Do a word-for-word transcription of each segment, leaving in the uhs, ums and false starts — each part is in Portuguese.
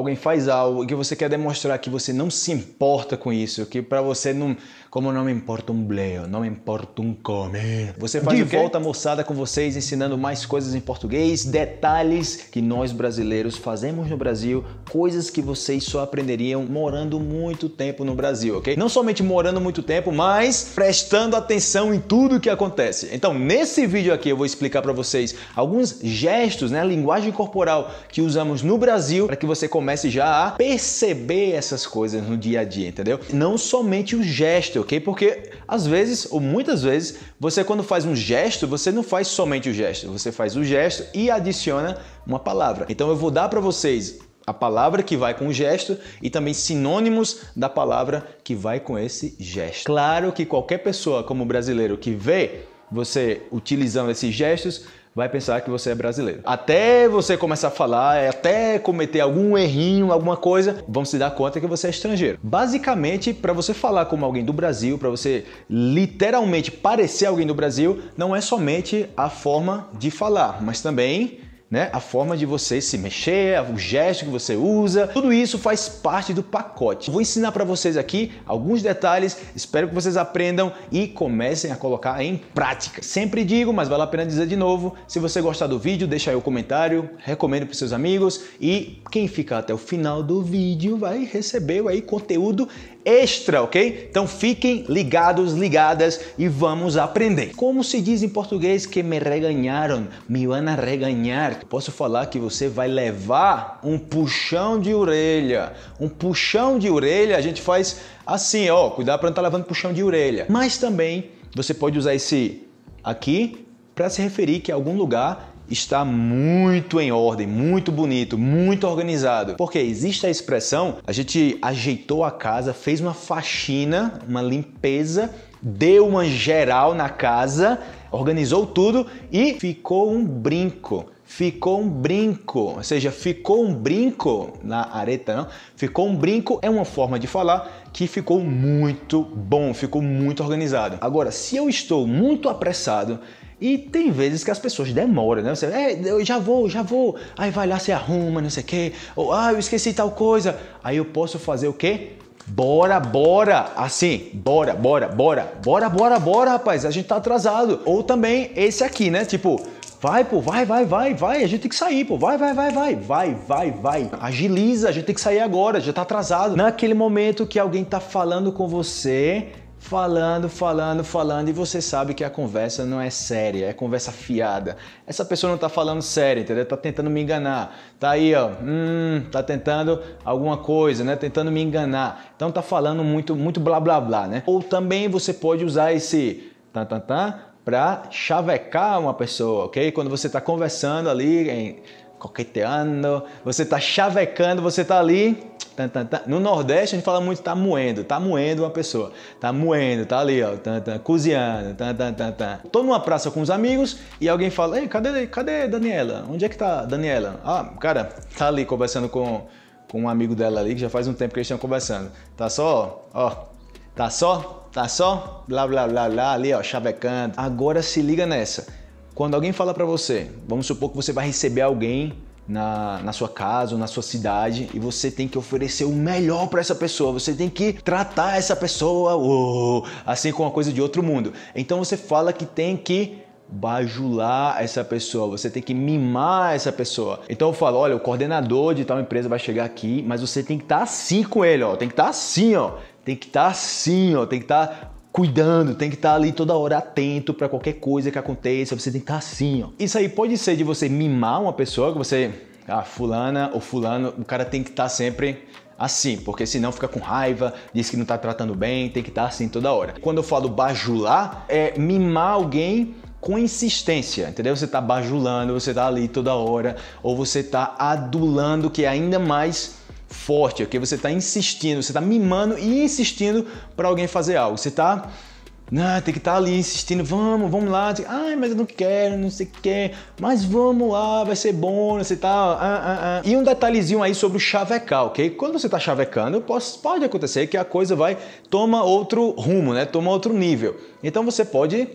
alguém faz algo e que você quer demonstrar que você não se importa com isso, que para você não... Como não me importa um bleu, não me importa um comer. Você faz de volta, moçada, com vocês, ensinando mais coisas em português, detalhes que nós brasileiros fazemos no Brasil, coisas que vocês só aprenderiam morando muito tempo no Brasil, ok? Não somente morando muito tempo, mas prestando atenção em tudo que acontece. Então, nesse vídeo aqui eu vou explicar para vocês alguns gestos, né, linguagem corporal que usamos no Brasil para que você comece já a perceber essas coisas no dia a dia, entendeu? Não somente o gesto, ok? Porque às vezes, ou muitas vezes, você quando faz um gesto, você não faz somente o gesto, você faz o gesto e adiciona uma palavra. Então eu vou dar para vocês a palavra que vai com o gesto e também sinônimos da palavra que vai com esse gesto. Claro que qualquer pessoa, como brasileiro, que vê você utilizando esses gestos, vai pensar que você é brasileiro. Até você começar a falar, até cometer algum errinho, alguma coisa, vão se dar conta que você é estrangeiro. Basicamente, para você falar como alguém do Brasil, para você literalmente parecer alguém do Brasil, não é somente a forma de falar, mas também, né, a forma de você se mexer, o gesto que você usa, tudo isso faz parte do pacote. Vou ensinar para vocês aqui alguns detalhes, espero que vocês aprendam e comecem a colocar em prática. Sempre digo, mas vale a pena dizer de novo, se você gostar do vídeo, deixa aí o comentário, recomendo para seus amigos e quem ficar até o final do vídeo vai receber aí conteúdo extra, ok? Então fiquem ligados, ligadas e vamos aprender. Como se diz em português que me reganharam, me van a reganhar? Posso falar que você vai levar um puxão de orelha. Um puxão de orelha a gente faz assim, ó, cuidado para não estar levando puxão de orelha. Mas também você pode usar esse aqui para se referir que algum lugar está muito em ordem, muito bonito, muito organizado. Porque existe a expressão, a gente ajeitou a casa, fez uma faxina, uma limpeza, deu uma geral na casa, organizou tudo e ficou um brinco. Ficou um brinco, ou seja, ficou um brinco na areta, não? Ficou um brinco é uma forma de falar que ficou muito bom, ficou muito organizado. Agora, se eu estou muito apressado, e tem vezes que as pessoas demoram, né? Você, é, eu já vou, já vou. Aí vai lá, se arruma, não sei o quê. Ou, ah, eu esqueci tal coisa. Aí eu posso fazer o quê? Bora, bora, assim, bora, bora, bora, bora, bora, bora, rapaz, a gente tá atrasado. Ou também esse aqui, né, tipo, vai, pô, vai, vai, vai, vai, a gente tem que sair, pô, vai, vai, vai, vai, vai, vai, vai, agiliza, a gente tem que sair agora, já tá atrasado. Naquele momento que alguém tá falando com você, falando, falando, falando, e você sabe que a conversa não é séria, é conversa fiada. Essa pessoa não tá falando sério, entendeu? Tá tentando me enganar. Tá aí, ó, hum, tá tentando alguma coisa, né? Tentando me enganar. Então tá falando muito, muito blá, blá, blá, né? Ou também você pode usar esse tan tan tan pra chavecar uma pessoa, ok? Quando você tá conversando ali, em coqueteando, você tá chavecando, você tá ali... No Nordeste a gente fala muito tá moendo, tá moendo uma pessoa, tá moendo, tá ali, ó, tá, tá, cozinhando, tá, tá, tá, tá. Tô numa praça com os amigos e alguém fala, ei, cadê, cadê Daniela? Onde é que tá Daniela? Ah, cara, tá ali conversando com, com um amigo dela ali, que já faz um tempo que eles estão conversando. Tá só, ó, tá só, tá só, blá, blá, blá, blá, ali, ó, chavecando. Agora se liga nessa, quando alguém fala pra você, vamos supor que você vai receber alguém Na, na sua casa ou na sua cidade e você tem que oferecer o melhor para essa pessoa, você tem que tratar essa pessoa oh, assim com uma coisa de outro mundo. Então você fala que tem que bajular essa pessoa, você tem que mimar essa pessoa. Então eu falo, olha, o coordenador de tal empresa vai chegar aqui, mas você tem que estar tá assim com ele, ó, tem que estar tá assim, ó, tem que estar tá assim, ó, tem que estar tá cuidando, tem que estar ali toda hora atento para qualquer coisa que aconteça, você tem que estar assim, ó. Isso aí pode ser de você mimar uma pessoa, que você, ah, fulana ou fulano, o cara tem que estar sempre assim, porque senão fica com raiva, diz que não tá tratando bem, tem que estar assim toda hora. Quando eu falo bajular, é mimar alguém com insistência, entendeu? Você tá bajulando, você tá ali toda hora, ou você tá adulando, que é ainda mais forte, ok? Você está insistindo, você está mimando e insistindo para alguém fazer algo. Você está, ah, tem que estar tá ali insistindo, vamos, vamos lá. Ai, mas eu não quero, não sei o que, mas vamos lá, vai ser bom, você está... Ah, ah, ah. E um detalhezinho aí sobre o chavecar, ok? Quando você está chavecando, pode acontecer que a coisa vai, toma outro rumo, né? Toma outro nível. Então você pode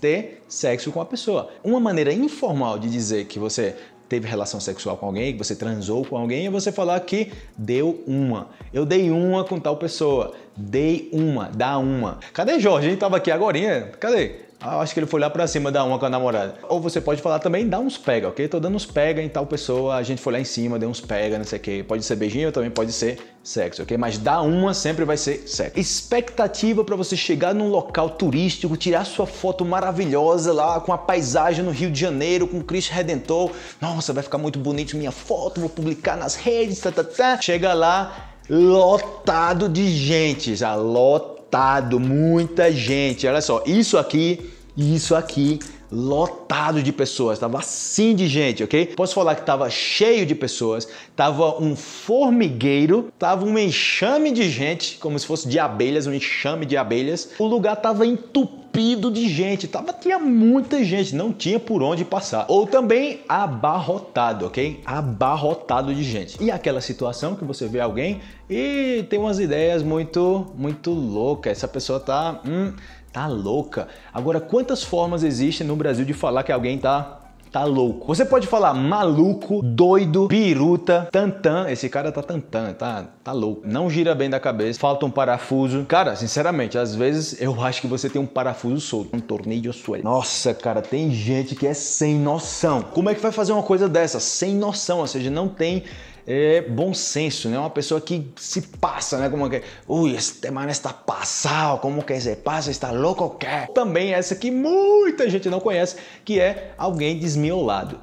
ter sexo com a pessoa. Uma maneira informal de dizer que você teve relação sexual com alguém, que você transou com alguém, e você falar que deu uma. Eu dei uma com tal pessoa. Dei uma, dá uma. Cadê Jorge? Ele tava aqui agorinha. Cadê? Ah, acho que ele foi lá pra cima dar uma com a namorada. Ou você pode falar também, dá uns pega, ok? Tô dando uns pega em tal pessoa, a gente foi lá em cima, deu uns pega, não sei o que. Pode ser beijinho, também pode ser sexo, ok? Mas dá uma sempre vai ser sexo. Expectativa pra você chegar num local turístico, tirar sua foto maravilhosa lá com a paisagem no Rio de Janeiro, com o Cristo Redentor. Nossa, vai ficar muito bonito minha foto, vou publicar nas redes, tá, tá, tá. Chega lá, lotado de gente, já lotado, muita gente. Olha só, isso aqui... Isso aqui, lotado de pessoas, tava assim de gente, ok? Posso falar que tava cheio de pessoas, tava um formigueiro, tava um enxame de gente, como se fosse de abelhas, um enxame de abelhas. O lugar tava entupido de gente, tava, tinha muita gente, não tinha por onde passar. Ou também abarrotado, ok? Abarrotado de gente. E aquela situação que você vê alguém e tem umas ideias muito, muito loucas, essa pessoa tá... Hum, tá louca. Agora, quantas formas existem no Brasil de falar que alguém tá, tá louco? Você pode falar maluco, doido, biruta, tan tan. Esse cara tá tan tan, tá, tá louco. Não gira bem da cabeça, falta um parafuso. Cara, sinceramente, às vezes eu acho que você tem um parafuso solto, um tornilho solto. Nossa, cara, tem gente que é sem noção. Como é que vai fazer uma coisa dessa? Sem noção, ou seja, não tem... É bom senso, né? Uma pessoa que se passa, né? Como que... Ui, este mano está passado, como que se passa? Está louco ou quê? Também essa que muita gente não conhece, que é alguém desmiolado.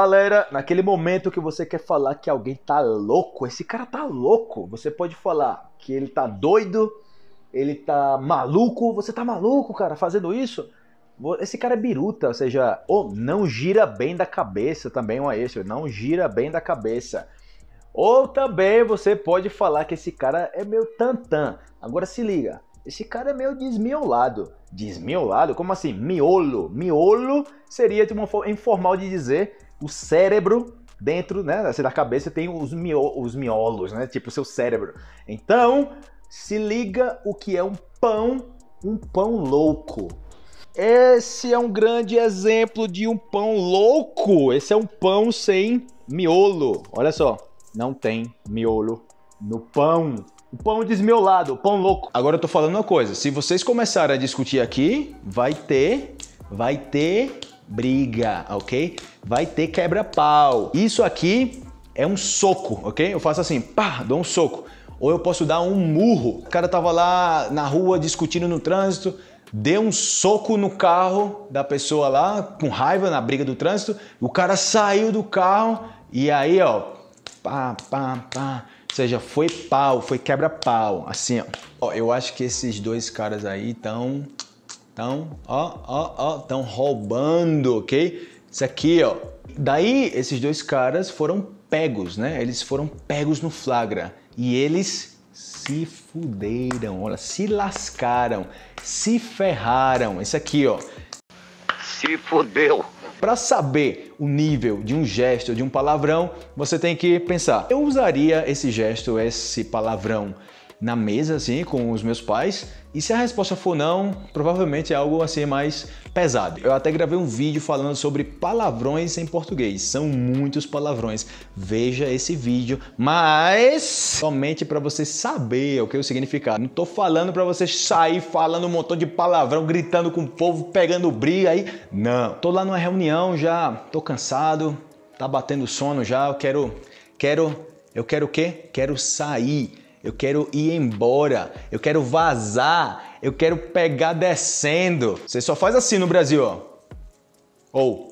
Galera, naquele momento que você quer falar que alguém tá louco, esse cara tá louco, você pode falar que ele tá doido, ele tá maluco, você tá maluco, cara, fazendo isso? Esse cara é biruta, ou seja, ou não gira bem da cabeça também, uma extra, não gira bem da cabeça. Ou também você pode falar que esse cara é meu tantã. Agora se liga, esse cara é meio desmiolado. Desmiolado? Como assim? Miolo. Miolo seria de uma forma informal de dizer o cérebro dentro, né? Da cabeça tem os, mio, os miolos, né? Tipo o seu cérebro. Então, se liga o que é um pão, um pão louco. Esse é um grande exemplo de um pão louco. Esse é um pão sem miolo. Olha só, não tem miolo no pão. O pão desmiolado, o pão louco. Agora eu tô falando uma coisa, se vocês começarem a discutir aqui, vai ter, vai ter briga, ok? Vai ter quebra-pau. Isso aqui é um soco, ok? Eu faço assim, pá, dou um soco. Ou eu posso dar um murro. O cara tava lá na rua discutindo no trânsito, deu um soco no carro da pessoa lá, com raiva na briga do trânsito, o cara saiu do carro e aí, ó, pá, pá, pá. Ou seja, foi pau, foi quebra-pau, assim, ó. Ó, eu acho que esses dois caras aí estão, estão, ó, ó, ó, estão roubando, ok? Isso aqui, ó. Daí, esses dois caras foram pegos, né? Eles foram pegos no flagra e eles se fuderam, olha, se lascaram, se ferraram. Isso aqui, ó. Se fudeu. Para saber o nível de um gesto, de um palavrão, você tem que pensar. Eu usaria esse gesto, esse palavrão na mesa, assim, com os meus pais? E se a resposta for não, provavelmente é algo assim mais pesado. Eu até gravei um vídeo falando sobre palavrões em português. São muitos palavrões. Veja esse vídeo, mas somente para você saber o que é o significado. Não tô falando para você sair falando um montão de palavrão, gritando com o povo, pegando briga aí. Não. Tô lá numa reunião, já tô cansado, tá batendo sono já, eu quero... Quero... Eu quero o quê? Quero sair. Eu quero ir embora, eu quero vazar, eu quero pegar descendo. Você só faz assim no Brasil, ó. Ou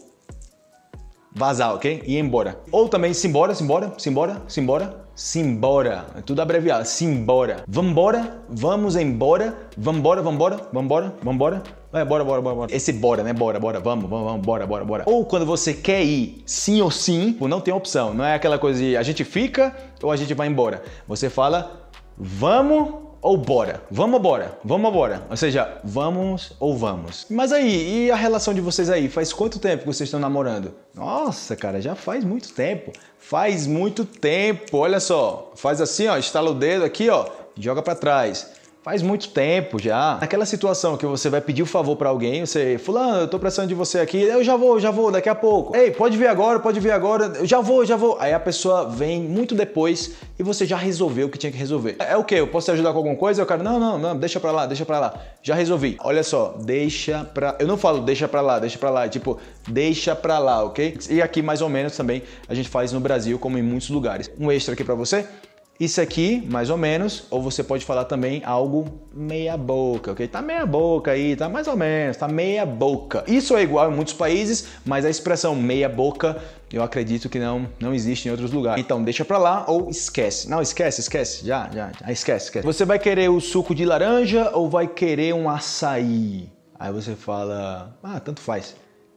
vazar, ok? Ir embora. Ou também simbora, simbora, simbora, simbora, Simbora. É tudo abreviado. Simbora. Vambora. Vamos embora. Vambora, vambora, vambora, vambora. Vai, bora, bora, bora, bora. Esse bora, né? Bora, bora, vamos, vamos, vamos, bora, bora, bora. Ou quando você quer ir sim ou sim, não tem opção. Não é aquela coisa de a gente fica ou a gente vai embora. Você fala vamos ou bora. Vamos bora, vamos bora. Ou seja, vamos ou vamos. Mas aí, e a relação de vocês aí? Faz quanto tempo que vocês estão namorando? Nossa, cara, já faz muito tempo. Faz muito tempo. Olha só, faz assim, ó, estala o dedo aqui, ó, joga pra trás. Faz muito tempo já. Naquela situação que você vai pedir o favor pra alguém, você, fulano, eu tô precisando de você aqui, eu já vou, já vou, daqui a pouco. Ei, pode vir agora, pode vir agora, eu já vou, já vou. Aí a pessoa vem muito depois e você já resolveu o que tinha que resolver. É o quê? Eu posso te ajudar com alguma coisa? O cara, não, não, não, deixa pra lá, deixa pra lá. Já resolvi. Olha só, deixa pra... Eu não falo deixa pra lá, deixa pra lá, é tipo, deixa pra lá, ok? E aqui mais ou menos também a gente faz no Brasil, como em muitos lugares. Um extra aqui pra você. Isso aqui, mais ou menos, ou você pode falar também algo meia boca, ok? Tá meia boca aí, tá mais ou menos, tá meia boca. Isso é igual em muitos países, mas a expressão meia boca, eu acredito que não, não existe em outros lugares. Então, deixa pra lá ou esquece. Não, esquece, esquece, já, já, já, esquece, esquece. Você vai querer o suco de laranja ou vai querer um açaí? Aí você fala, ah, tanto faz.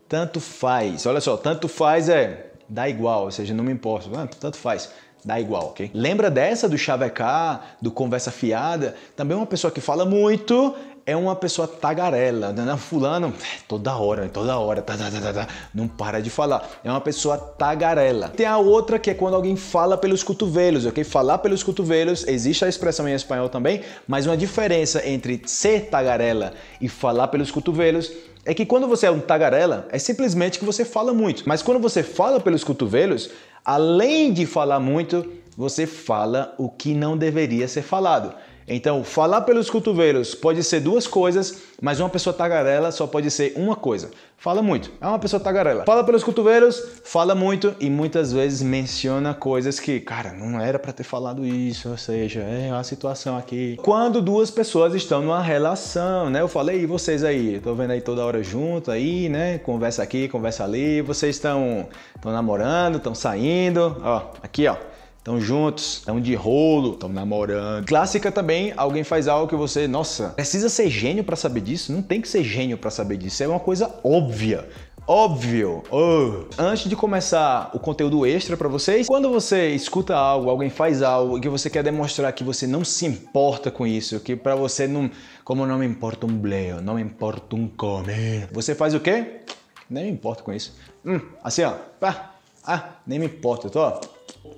Tanto faz, olha só, tanto faz é, dá igual, ou seja, não me importa, ah, tanto faz. Dá igual, ok? Lembra dessa do xavecar, do conversa fiada? Também uma pessoa que fala muito é uma pessoa tagarela. Não, fulano, toda hora, toda hora, tá, tá, tá, tá, não para de falar. É uma pessoa tagarela. Tem a outra que é quando alguém fala pelos cotovelos, ok? Falar pelos cotovelos, existe a expressão em espanhol também, mas uma diferença entre ser tagarela e falar pelos cotovelos é que quando você é um tagarela, é simplesmente que você fala muito. Mas quando você fala pelos cotovelos, além de falar muito, você fala o que não deveria ser falado. Então, falar pelos cotovelos pode ser duas coisas, mas uma pessoa tagarela só pode ser uma coisa. Fala muito, é uma pessoa tagarela. Fala pelos cotovelos, fala muito e muitas vezes menciona coisas que, cara, não era pra ter falado isso, ou seja, é uma situação aqui. Quando duas pessoas estão numa relação, né? Eu falei, e vocês aí? Tô vendo aí toda hora junto aí, né? Conversa aqui, conversa ali. Vocês estão namorando, estão saindo, ó, aqui, ó. Estão juntos, estão de rolo, estão namorando. Clássica também, alguém faz algo que você, nossa, precisa ser gênio para saber disso? Não tem que ser gênio para saber disso, é uma coisa óbvia. Óbvio! Oh. Antes de começar o conteúdo extra para vocês, quando você escuta algo, alguém faz algo e que você quer demonstrar que você não se importa com isso, que para você não... Como não me importa um bleu, não me importa um come. Você faz o quê? Nem me importo com isso. Hum, assim, ó. Pá. Ah, nem me importa, eu tô... Ó,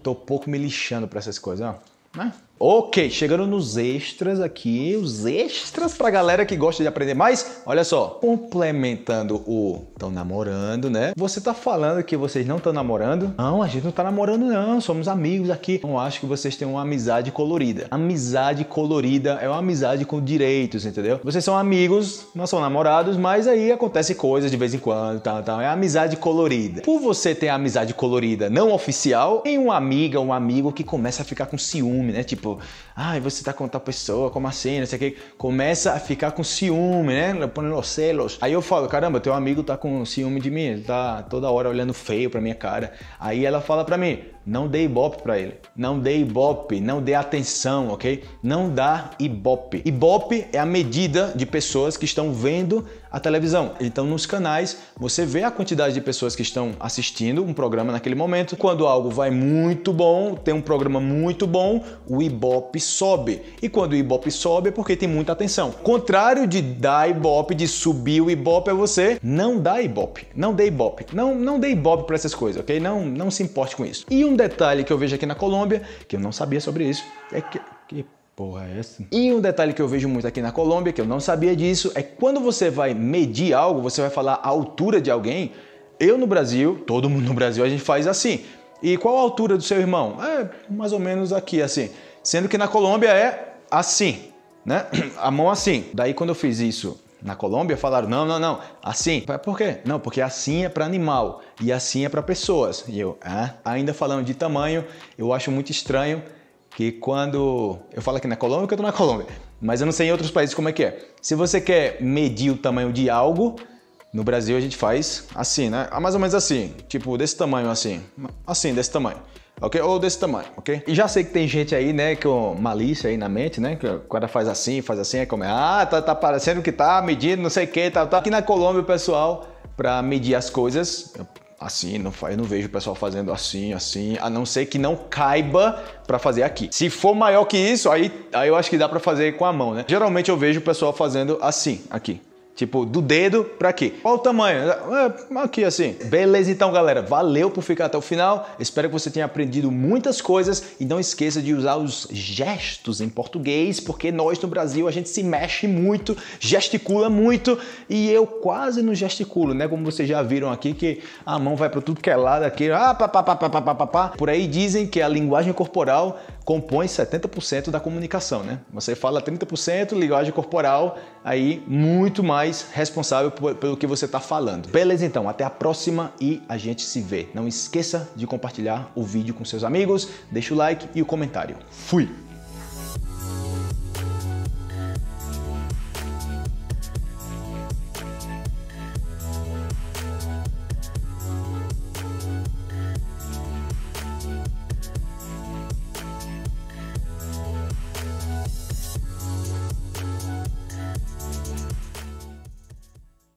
tô pouco me lixando pra essas coisas, ó. Né? Ok, chegando nos extras aqui, os extras pra galera que gosta de aprender mais. Olha só, complementando o tão namorando, né? Você tá falando que vocês não estão namorando? Não, a gente não tá namorando não, somos amigos aqui. Eu acho que vocês têm uma amizade colorida. Amizade colorida é uma amizade com direitos, entendeu? Vocês são amigos, não são namorados, mas aí acontece coisas de vez em quando, tal, tal. É amizade colorida. Por você ter a amizade colorida não oficial, tem uma amiga, um amigo que começa a ficar com ciúme, né? Tipo, ai, ah, você tá com tal pessoa, como assim, não sei o que, começa a ficar com ciúme, né? Põe os celos. Aí eu falo, caramba, teu amigo tá com ciúme de mim, ele tá toda hora olhando feio pra minha cara. Aí ela fala pra mim, não dê ibope pra ele, não dê ibope, não dê atenção, ok? Não dá ibope. Ibope é a medida de pessoas que estão vendo a televisão. Então, nos canais, você vê a quantidade de pessoas que estão assistindo um programa naquele momento. Quando algo vai muito bom, tem um programa muito bom, o ibope sobe. E quando o ibope sobe é porque tem muita atenção. Contrário de dar ibope, de subir o ibope, é você não dá ibope. Não dê ibope. Não, não dê ibope para essas coisas, ok? Não, não se importe com isso. E um detalhe que eu vejo aqui na Colômbia, que eu não sabia sobre isso, é que... que... Porra, é essa? E um detalhe que eu vejo muito aqui na Colômbia, que eu não sabia disso, é quando você vai medir algo, você vai falar a altura de alguém. Eu no Brasil, todo mundo no Brasil, a gente faz assim. E qual a altura do seu irmão? É mais ou menos aqui, assim. Sendo que na Colômbia é assim, né? A mão assim. Daí quando eu fiz isso na Colômbia, falaram, não, não, não, assim. Por quê? Não, porque assim é para animal e assim é para pessoas. E eu, ah? Ainda falando de tamanho, eu acho muito estranho que quando... Eu falo aqui na Colômbia, que eu tô na Colômbia, mas eu não sei em outros países como é que é. Se você quer medir o tamanho de algo, No Brasil a gente faz assim, né? Mais ou menos assim, tipo desse tamanho assim, assim, desse tamanho, ok? Ou desse tamanho, ok? E já sei que tem gente aí, né, com malícia aí na mente, né? Que o cara faz assim, faz assim, é como é, ah, tá, tá parecendo que tá medindo, não sei o que, tá, tá. Aqui na Colômbia o pessoal, pra medir as coisas, assim, não, eu não vejo o pessoal fazendo assim, assim, a não ser que não caiba pra fazer aqui. Se for maior que isso, aí, aí eu acho que dá pra fazer com a mão, né? Geralmente eu vejo o pessoal fazendo assim, aqui. Tipo, do dedo pra aqui. Qual o tamanho? Aqui, assim. Beleza, então, galera. Valeu por ficar até o final. Espero que você tenha aprendido muitas coisas. E não esqueça de usar os gestos em português, porque nós, no Brasil, a gente se mexe muito, gesticula muito. E eu quase não gesticulo, né? Como vocês já viram aqui, que a mão vai pra tudo que é lado aqui. Ah, pá, pá, pá, pá, pá, pá, pá. Por aí dizem que a linguagem corporal compõe setenta por cento da comunicação, né? Você fala trinta por cento, linguagem corporal, aí muito mais responsável pelo que você está falando. Beleza, então, até a próxima e a gente se vê. Não esqueça de compartilhar o vídeo com seus amigos, deixa o like e o comentário. Fui!